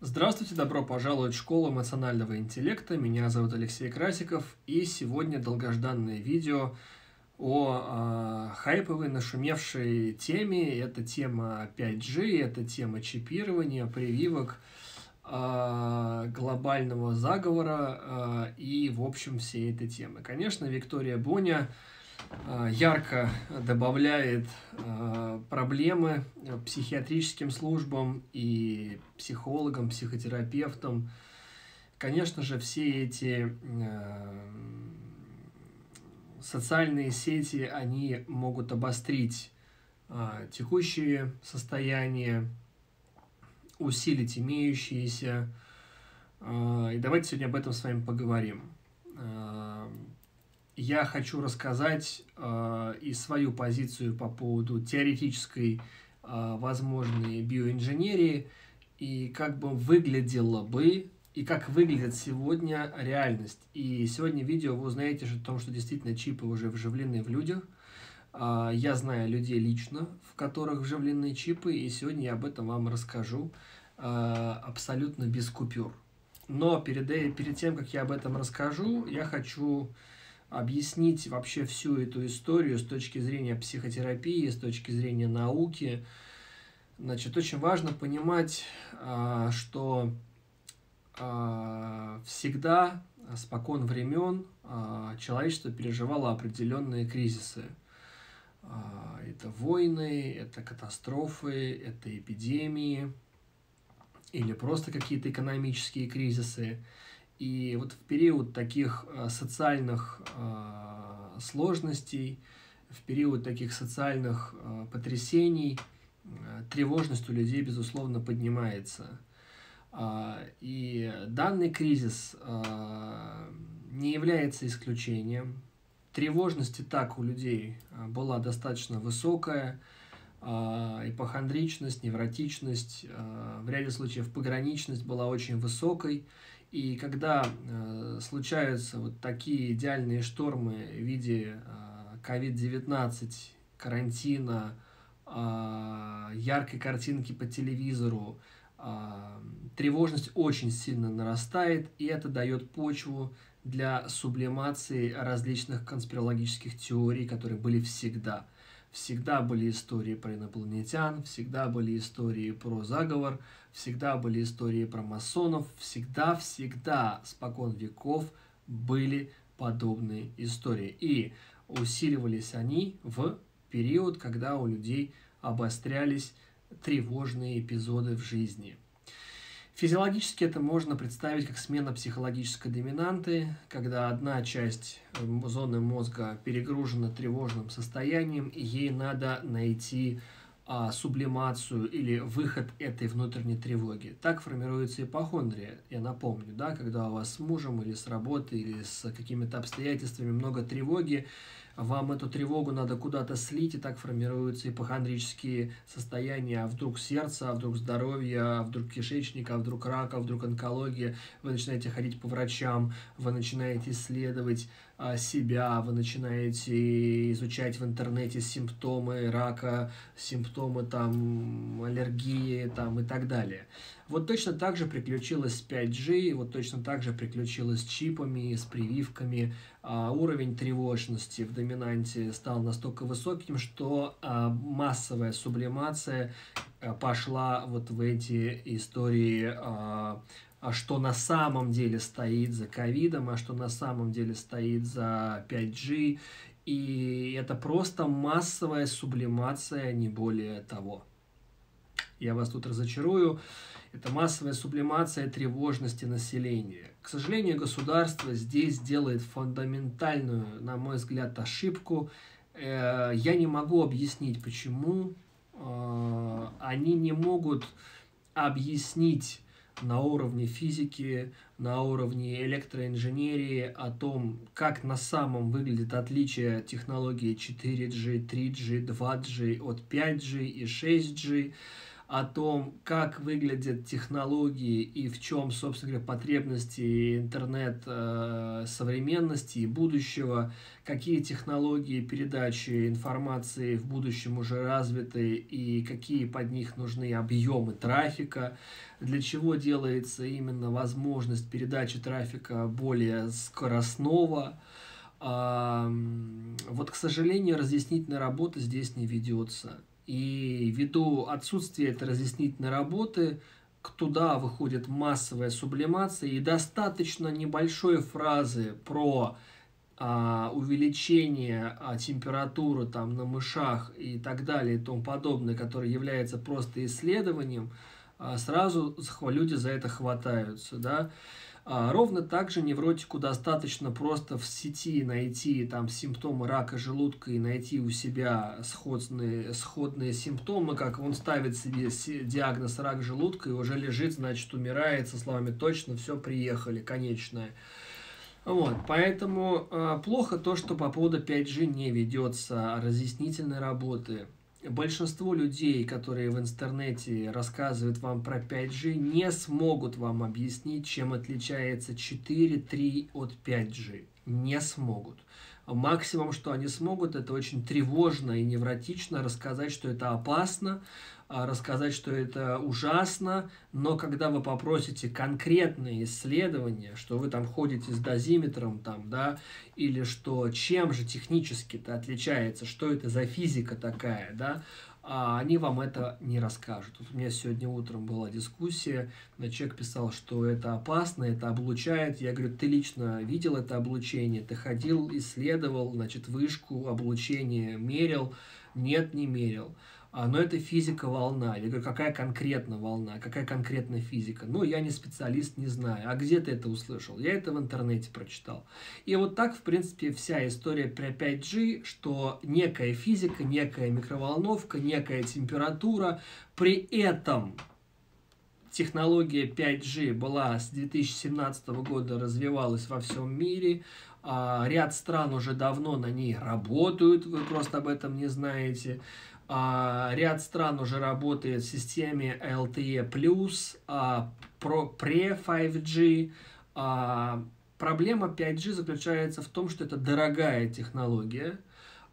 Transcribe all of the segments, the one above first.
Здравствуйте, добро пожаловать в школу эмоционального интеллекта. Меня зовут Алексей Красиков, и сегодня долгожданное видео о хайповой, нашумевшей теме. Это тема 5G, это тема чипирования, прививок, глобального заговора и, в общем, всей этой темы. Конечно, Виктория Буня ярко добавляет проблемы психиатрическим службам и психологам, психотерапевтам. Конечно же, все эти социальные сети, они могут обострить текущие состояния, усилить имеющиеся. И давайте сегодня об этом с вами поговорим. Я хочу рассказать и свою позицию по поводу теоретической возможной биоинженерии, и как бы выглядела бы, и как выглядит сегодня реальность. И сегодня в видео вы узнаете о том, что действительно чипы уже вживлены в людях. Я знаю людей лично, в которых вживлены чипы, и сегодня я об этом вам расскажу абсолютно без купюр. Но перед тем, как я об этом расскажу, я хочу объяснить вообще всю эту историю с точки зрения психотерапии, с точки зрения науки. Значит, очень важно понимать, что всегда, спокон времен, человечество переживало определенные кризисы. Это войны, это катастрофы, это эпидемии или просто какие-то экономические кризисы. И вот в период таких социальных сложностей, в период таких социальных потрясений тревожность у людей, безусловно, поднимается. И данный кризис не является исключением. Тревожность и так у людей была достаточно высокая. Ипохондричность, невротичность, в ряде случаев пограничность была очень высокой. И когда случаются вот такие идеальные штормы в виде COVID-19, карантина, яркой картинки по телевизору, тревожность очень сильно нарастает, и это дает почву для сублимации различных конспирологических теорий, которые были всегда. Всегда были истории про инопланетян, всегда были истории про заговор, всегда были истории про масонов, всегда, спокон веков были подобные истории. И усиливались они в период, когда у людей обострялись тревожные эпизоды в жизни. Физиологически это можно представить как смена психологической доминанты, когда одна часть зоны мозга перегружена тревожным состоянием, и ей надо найти сублимацию или выход этой внутренней тревоги. Так формируется ипохондрия, я напомню, да, когда у вас с мужем или с работы, или с какими-то обстоятельствами много тревоги, вам эту тревогу надо куда-то слить, и так формируются ипохондрические состояния. А вдруг сердце, а вдруг здоровье, а вдруг кишечник, а вдруг рак, а вдруг онкология. Вы начинаете ходить по врачам, вы начинаете исследовать себя, вы начинаете изучать в интернете симптомы рака, симптомы там, аллергии там, и так далее. Вот точно так же приключилось с 5G, вот точно так же приключилось с чипами, с прививками. Уровень тревожности в доминанте стал настолько высоким, что массовая сублимация пошла вот в эти истории, что на самом деле стоит за ковидом, а что на самом деле стоит за 5G. И это просто массовая сублимация, не более того. Я вас тут разочарую. Это массовая сублимация тревожности населения. К сожалению, государство здесь делает фундаментальную, на мой взгляд, ошибку. Я не могу объяснить, почему они не могут объяснить на уровне физики, на уровне электроинженерии о том, как на самом выглядит отличие технологии 4G, 3G, 2G от 5G и 6G. о том, как выглядят технологии и в чем, собственно говоря, потребности интернет современности и будущего, какие технологии передачи информации в будущем уже развиты и какие под них нужны объемы трафика, для чего делается именно возможность передачи трафика более скоростного. Вот, к сожалению, разъяснительная работа здесь не ведется. И ввиду отсутствия этой разъяснительной работы, туда выходит массовая сублимация, и достаточно небольшой фразы про увеличение температуры там, на мышах и так далее и тому подобное, которое является просто исследованием, сразу люди за это хватаются, да. Ровно так же невротику достаточно просто в сети найти там симптомы рака желудка и найти у себя сходные симптомы, как он ставит себе диагноз рак желудка и уже лежит, значит, умирает, со словами «точно, все, приехали, конечное». Вот, поэтому плохо то, что по поводу 5G не ведется разъяснительной работы. Большинство людей, которые в интернете рассказывают вам про 5G, не смогут вам объяснить, чем отличается 4.3 от 5G. Не смогут. Максимум, что они смогут, это очень тревожно и невротично рассказать, что это опасно, рассказать, что это ужасно, но когда вы попросите конкретные исследования, что вы там ходите с дозиметром, там, да, или что чем же технически-то отличается, что это за физика такая, да, они вам это не расскажут. Вот у меня сегодня утром была дискуссия, человек писал, что это опасно, это облучает. Я говорю, ты лично видел это облучение, ты ходил, исследовал, значит, вышку, облучение мерил? Нет, не мерил. Но это физика волна. Я говорю, какая конкретно волна, какая конкретно физика? Ну, я не специалист, не знаю. А где ты это услышал? Я это в интернете прочитал. И вот так, в принципе, вся история про 5G, что некая физика, некая микроволновка, некая температура. При этом технология 5G была с 2017 года, развивалась во всем мире. Ряд стран уже давно на ней работают, вы просто об этом не знаете. Ряд стран уже работает в системе LTE+, pre-5G. Проблема 5G заключается в том, что это дорогая технология.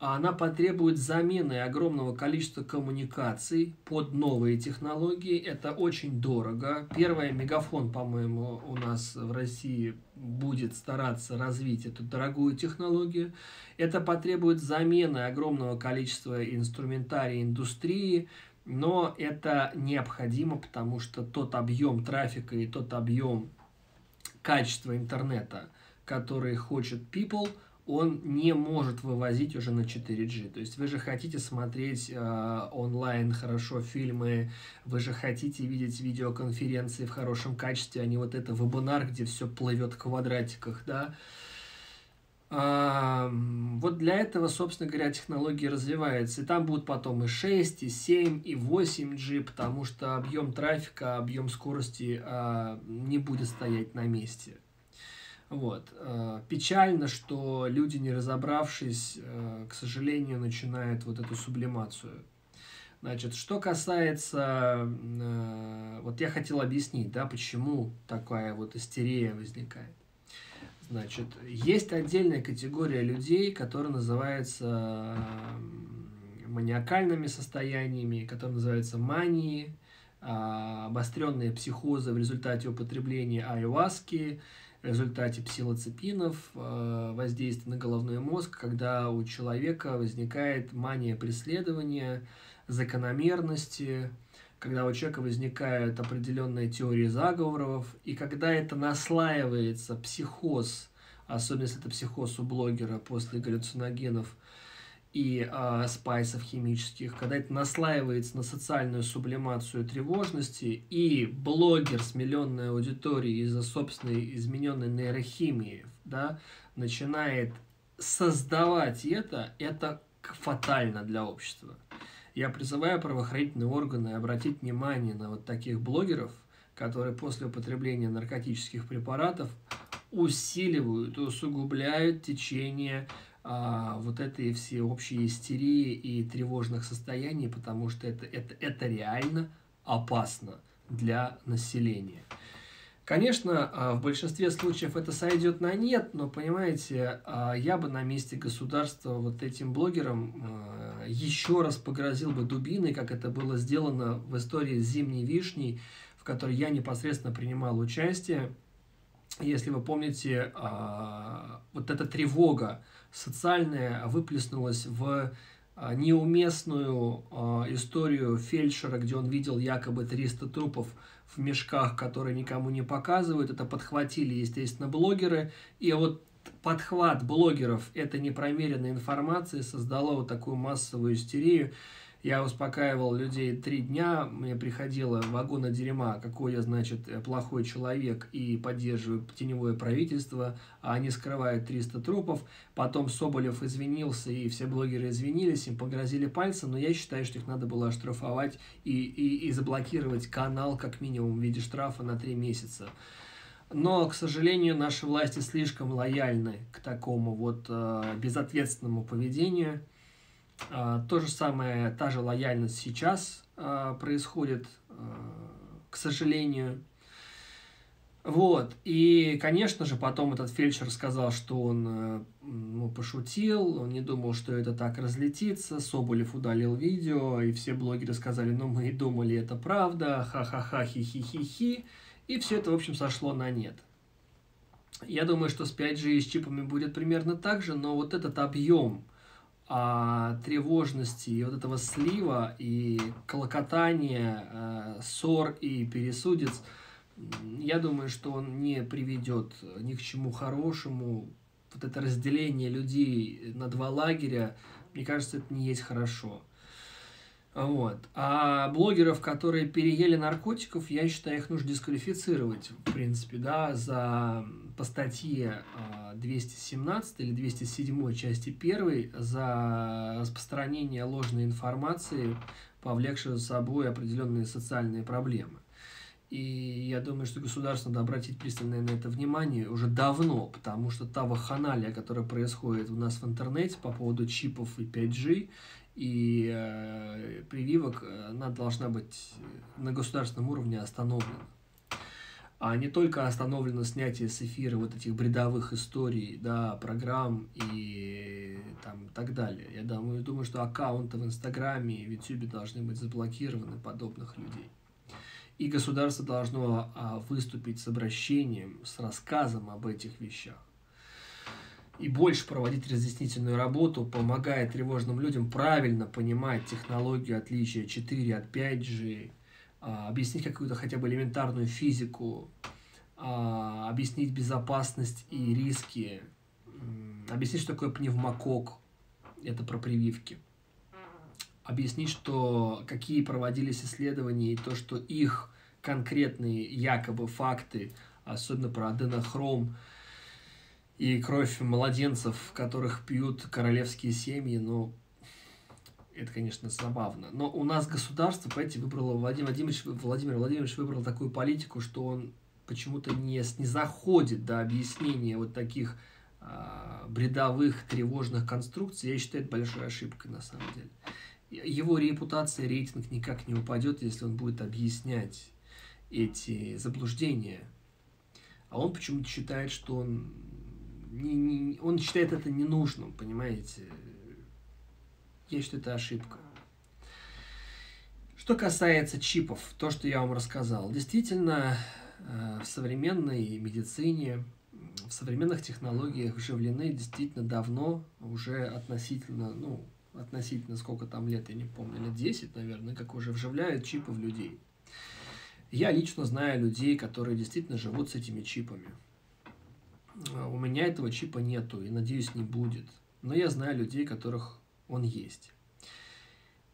Она потребует замены огромного количества коммуникаций под новые технологии. Это очень дорого. Первое, Мегафон, по-моему, у нас в России будет стараться развить эту дорогую технологию. Это потребует замены огромного количества инструментария индустрии. Но это необходимо, потому что тот объем трафика и тот объем качества интернета, который хочет people, он не может вывозить уже на 4G. То есть вы же хотите смотреть онлайн хорошо фильмы, вы же хотите видеть видеоконференции в хорошем качестве, а не вот это вебинар, где все плывет в квадратиках, да. Вот для этого, собственно говоря, технология развивается. И там будут потом и 6, и 7, и 8G, потому что объем трафика, объем скорости не будет стоять на месте. Вот. Печально, что люди, не разобравшись, к сожалению, начинают вот эту сублимацию. Значит, что касается... Вот я хотел объяснить, да, почему такая вот истерия возникает. Значит, есть отдельная категория людей, которые называются маниакальными состояниями, которые называются манией, обостренные психозы в результате употребления айуаски, в результате псилоцибинов, воздействия на головной мозг, когда у человека возникает мания преследования, закономерности, когда у человека возникают определенные теории заговоров, и когда это наслаивается психоз, особенно если это психоз у блогера после галлюциногенов и спайсов химических, когда это наслаивается на социальную сублимацию тревожности, и блогер с миллионной аудиторией из-за собственной измененной нейрохимии, да, начинает создавать это фатально для общества. Я призываю правоохранительные органы обратить внимание на вот таких блогеров, которые после употребления наркотических препаратов усиливают и усугубляют течение вот этой всеобщей истерии и тревожных состояний, потому что это реально опасно для населения. Конечно, в большинстве случаев это сойдет на нет, но, понимаете, я бы на месте государства вот этим блогерам еще раз погрозил бы дубиной, как это было сделано в истории с «Зимней вишней», в которой я непосредственно принимал участие. Если вы помните, вот эта тревога социальная выплеснулась в неуместную историю фельдшера, где он видел якобы 300 трупов в мешках, которые никому не показывают. Это подхватили, естественно, блогеры. И вот подхват блогеров этой непромеренной информации создала вот такую массовую истерию. Я успокаивал людей 3 дня, мне приходило вагона дерьма, какой я, значит, плохой человек и поддерживаю теневое правительство, а они скрывают 300 трупов. Потом Соболев извинился, и все блогеры извинились, им погрозили пальцем, но я считаю, что их надо было оштрафовать и заблокировать канал как минимум в виде штрафа на 3 месяца. Но, к сожалению, наши власти слишком лояльны к такому вот безответственному поведению. То же самое, та же лояльность сейчас происходит, к сожалению. Вот. И, конечно же, потом этот фельдшер сказал, что он пошутил, он не думал, что это так разлетится. Соболев удалил видео, и все блогеры сказали: ну, мы и думали, это правда, ха-ха-ха, хи-хи-хи-хи. И все это, в общем, сошло на нет. Я думаю, что с 5G и с чипами будет примерно так же, но вот этот объем тревожности и вот этого слива и колокотания ссор и пересудиц, я думаю, что он не приведет ни к чему хорошему. Вот это разделение людей на 2 лагеря, мне кажется, это не есть хорошо. Вот. А блогеров, которые переели наркотиков, я считаю, их нужно дисквалифицировать, в принципе, да, по статье 217 или 207 части 1 за распространение ложной информации, повлекшей за собой определенные социальные проблемы. И я думаю, что государство надо обратить пристальное на это внимание уже давно, потому что та вакханалия, которая происходит у нас в интернете по поводу чипов и 5G, и прививок, она должна быть на государственном уровне остановлена. А не только остановлено снятие с эфира вот этих бредовых историй, да, программ и там, так далее. Я думаю, что аккаунты в Инстаграме и в Ютубе должны быть заблокированы подобных людей. И государство должно выступить с обращением, с рассказом об этих вещах. И больше проводить разъяснительную работу, помогая тревожным людям правильно понимать технологию отличия 4 от 5G, объяснить какую-то хотя бы элементарную физику, объяснить безопасность и риски, объяснить, что такое пневмокок, это про прививки, объяснить, что какие проводились исследования и то, что их конкретные якобы факты, особенно про аденохром, и кровь младенцев, которых пьют королевские семьи, ну, это, конечно, забавно. Но у нас государство, понимаете, выбрало, Владимир Владимирович выбрал такую политику, что он почему-то не заходит до объяснения вот таких бредовых, тревожных конструкций. Я считаю, это большой ошибкой, на самом деле. Его репутация, рейтинг никак не упадет, если он будет объяснять эти заблуждения. А он почему-то считает, что он считает это ненужным, понимаете? Я считаю, это ошибка. Что касается чипов, то, что я вам рассказал. Действительно, в современной медицине, в современных технологиях вживлены действительно давно, уже относительно, сколько там лет, я не помню, лет 10, наверное, как уже вживляют чипы в людей. Я лично знаю людей, которые действительно живут с этими чипами. У меня этого чипа нету и, надеюсь, не будет. Но я знаю людей, которых он есть.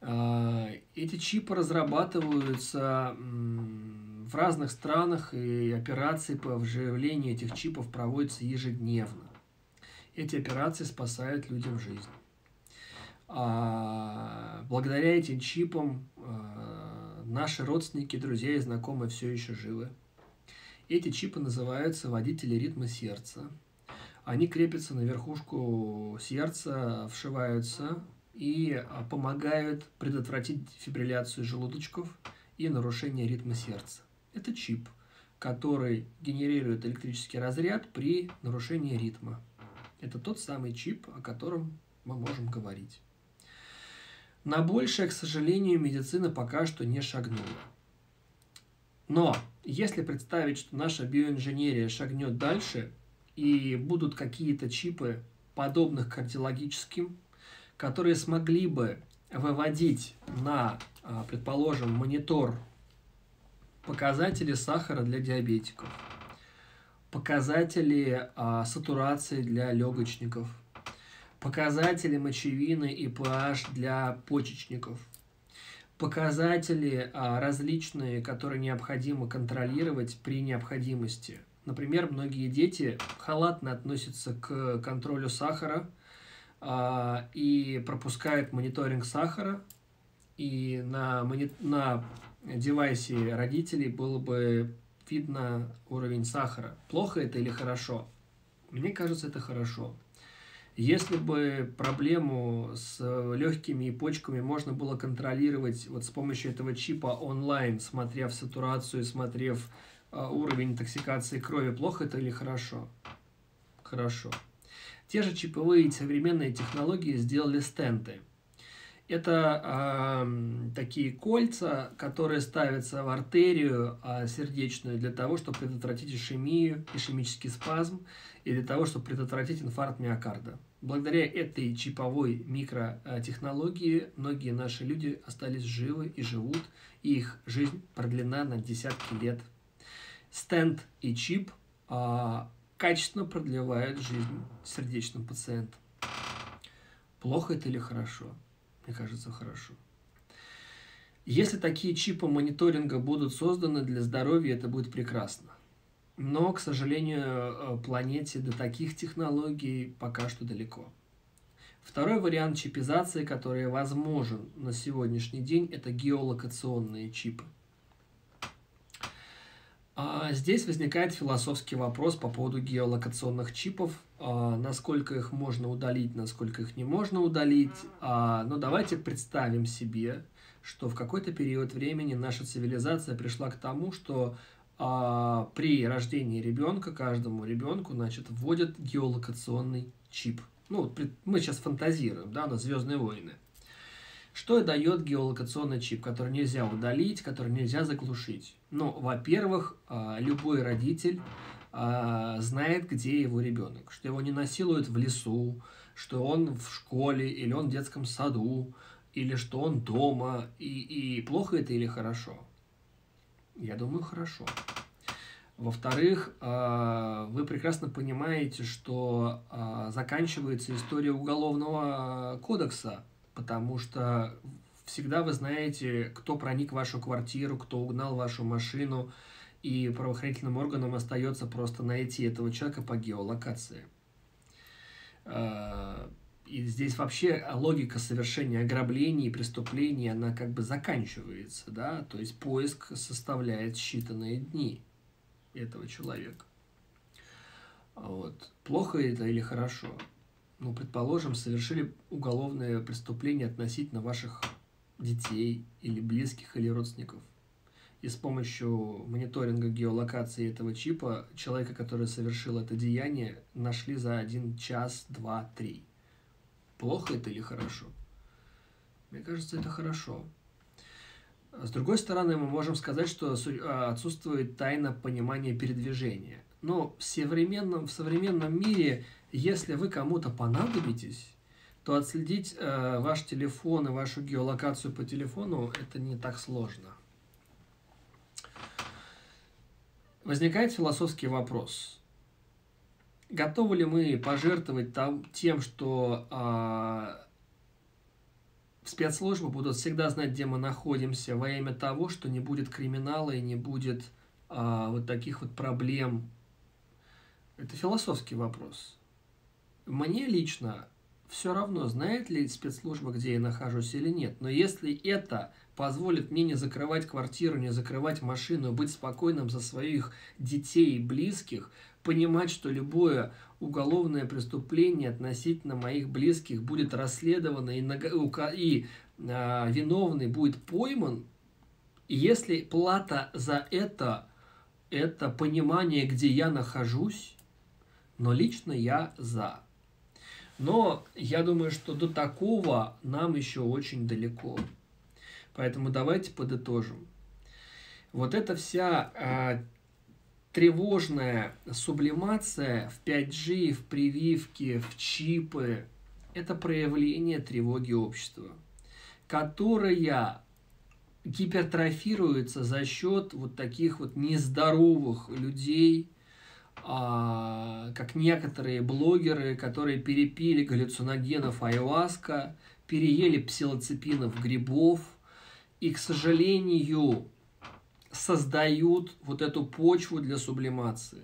Эти чипы разрабатываются в разных странах, и операции по вживлению этих чипов проводятся ежедневно. Эти операции спасают людям жизнь. Благодаря этим чипам наши родственники, друзья и знакомые все еще живы. Эти чипы называются водители ритма сердца. Они крепятся на верхушку сердца, вшиваются и помогают предотвратить фибрилляцию желудочков и нарушение ритма сердца. Это чип, который генерирует электрический разряд при нарушении ритма. Это тот самый чип, о котором мы можем говорить. На большее, к сожалению, медицина пока что не шагнула. Но если представить, что наша биоинженерия шагнет дальше, и будут какие-то чипы, подобных кардиологическим, которые смогли бы выводить на, предположим, монитор показатели сахара для диабетиков, показатели сатурации для легочников, показатели мочевины и pH для почечников, показатели различные, которые необходимо контролировать при необходимости. Например, многие дети халатно относятся к контролю сахара и пропускают мониторинг сахара, и на девайсе родителей было бы видно уровень сахара. Плохо это или хорошо? Мне кажется, это хорошо. Если бы проблему с легкими и почками можно было контролировать вот с помощью этого чипа онлайн, смотрев сатурацию, смотрев уровень интоксикации крови, плохо это или хорошо? Хорошо. Те же чиповые современные технологии сделали стенты. Это такие кольца, которые ставятся в артерию сердечную для того, чтобы предотвратить ишемию, ишемический спазм, и для того, чтобы предотвратить инфаркт миокарда. Благодаря этой чиповой микротехнологии многие наши люди остались живы и живут, и их жизнь продлена на десятки лет. Стенд и чип качественно продлевают жизнь сердечным пациентам. Плохо это или хорошо? Мне кажется, хорошо. Если такие чипы мониторинга будут созданы для здоровья, это будет прекрасно. Но, к сожалению, планете до таких технологий пока что далеко. Второй вариант чипизации, который возможен на сегодняшний день, это геолокационные чипы. Здесь возникает философский вопрос по поводу геолокационных чипов, насколько их можно удалить, насколько их не можно удалить. Но давайте представим себе, что в какой-то период времени наша цивилизация пришла к тому, что при рождении ребенка, каждому ребенку, значит, вводят геолокационный чип. Ну, мы сейчас фантазируем, да, на «Звездные войны». Что дает геолокационный чип, который нельзя удалить, который нельзя заглушить? Ну, во-первых, любой родитель знает, где его ребенок, что его не насилуют в лесу, что он в школе, или он в детском саду, или что он дома. И плохо это или хорошо? Я думаю, хорошо. Во-вторых, вы прекрасно понимаете, что заканчивается история Уголовного кодекса, потому что всегда вы знаете, кто проник в вашу квартиру, кто угнал вашу машину, и правоохранительным органам остается просто найти этого человека по геолокации. И здесь вообще логика совершения ограблений и преступлений, она как бы заканчивается, да? То есть поиск составляет считанные дни этого человека. Вот. Плохо это или хорошо? Ну, предположим, совершили уголовное преступление относительно ваших детей или близких, или родственников. И с помощью мониторинга геолокации этого чипа человека, который совершил это деяние, нашли за 1 час, 2, 3. Плохо это или хорошо? Мне кажется, это хорошо. С другой стороны, мы можем сказать, что отсутствует тайна понимания передвижения. Но в современном мире, если вы кому-то понадобитесь, то отследить ваш телефон и вашу геолокацию по телефону это не так сложно. Возникает философский вопрос. Готовы ли мы пожертвовать тем, что спецслужбы будут всегда знать, где мы находимся, во имя того, что не будет криминала и не будет вот таких вот проблем? Это философский вопрос. Мне лично все равно, знает ли спецслужба, где я нахожусь или нет. Но если это позволит мне не закрывать квартиру, не закрывать машину, быть спокойным за своих детей и близких, понимать, что любое уголовное преступление относительно моих близких будет расследовано и виновный будет пойман, Если плата за это понимание, где я нахожусь, но лично я за. Но я думаю, что до такого нам еще очень далеко. Поэтому давайте подытожим. Вот эта вся тревожная сублимация в 5G, в прививки, в чипы – это проявление тревоги общества, которая гипертрофируется за счет вот таких вот нездоровых людей, как некоторые блогеры, которые перепили галлюциногенов айваска, переели псилоцибинов грибов и, к сожалению, создают вот эту почву для сублимации.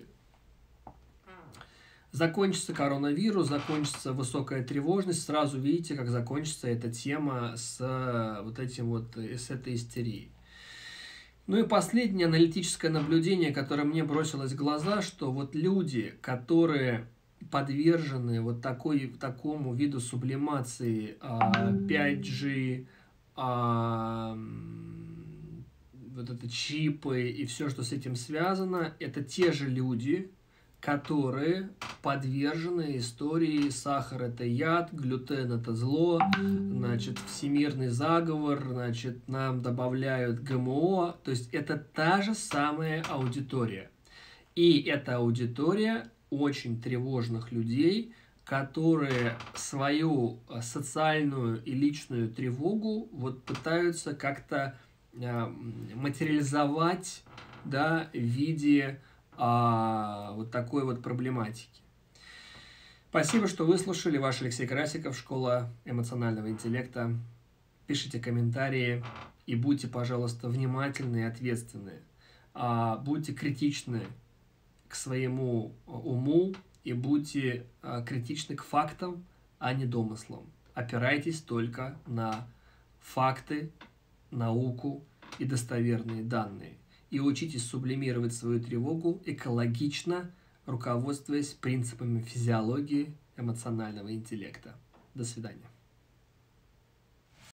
Закончится коронавирус, закончится высокая тревожность, сразу видите, как закончится эта тема с этой истерией. Ну и последнее аналитическое наблюдение, которое мне бросилось в глаза, что вот люди, которые подвержены вот такому виду сублимации 5G, вот это чипы и все, что с этим связано, это те же люди, которые подвержены истории «сахар – это яд», «глютен – это зло», значит, «всемирный заговор», значит, нам добавляют ГМО. То есть это та же самая аудитория. И это аудитория очень тревожных людей, которые свою социальную и личную тревогу вот пытаются как-то материализовать, да, в виде вот такой вот проблематики. Спасибо, что выслушали. Ваш Алексей Красиков, школа эмоционального интеллекта. Пишите комментарии и будьте, пожалуйста, внимательны и ответственны. Будьте критичны к своему уму и будьте критичны к фактам, а не домыслам. Опирайтесь только на факты, науку и достоверные данные. И учитесь сублимировать свою тревогу экологично, руководствуясь принципами физиологии эмоционального интеллекта. До свидания.